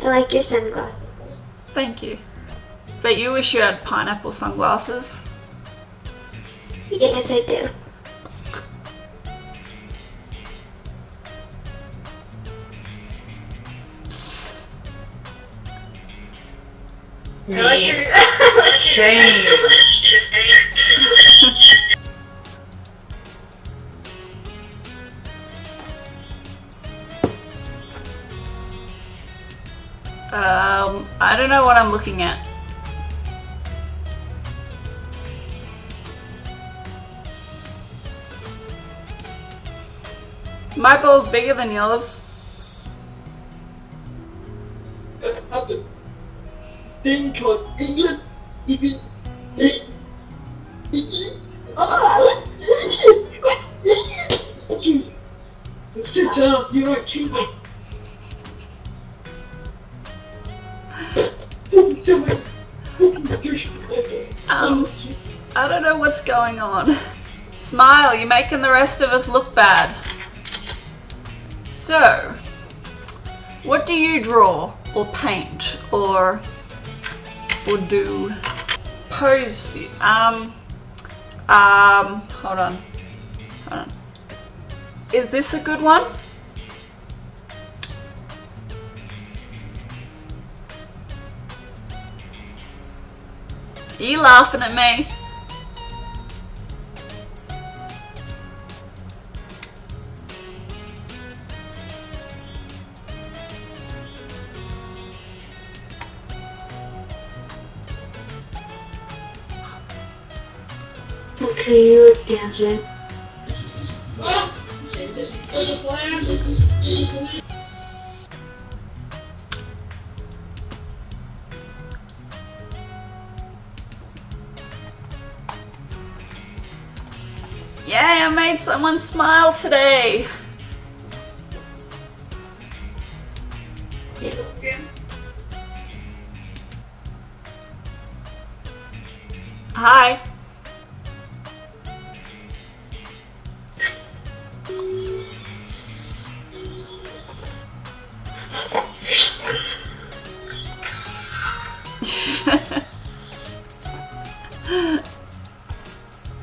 I like your sunglasses. Thank you. But you wish you had pineapple sunglasses? Yes, I do. I like your I don't know what I'm looking at. My ball's bigger than yours. It happens. Thing called England. Sit down, you're a keeper. I don't know what's going on. Smile, you're making the rest of us look bad. So, what do you draw, or paint, or do? Pose for you. Hold on. Is this a good one? Are you laughing at me? Okay, you're dancing. Yay, I made someone smile today! Hi!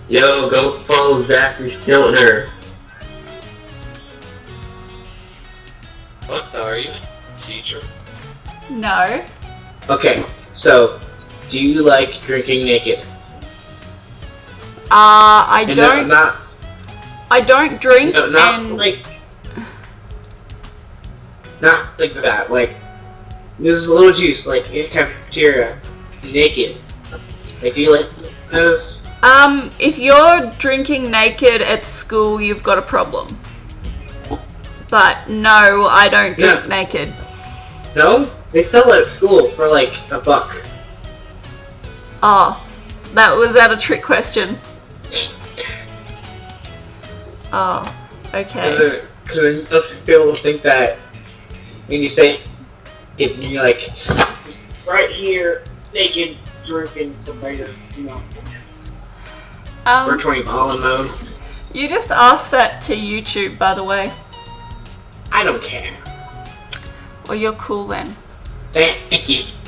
Yo, go follow Zachary Stiltoner. What, are you a teacher? No. Okay, so, do you like drinking naked? I don't drink. No, not and... like... Not like that, like... This is a little juice, like in cafeteria, naked. Like, do you like those? If you're drinking naked at school, you've got a problem. But no, I don't drink naked. No? They sell it at school for like $1. Oh, that was a trick question. Oh, okay. Because most people think that when you say it, you're like, right here, naked, drinking somebody, you know. We're trying pollen mode. You just asked that to YouTube, by the way. I don't care. Well, you're cool then. Thank you.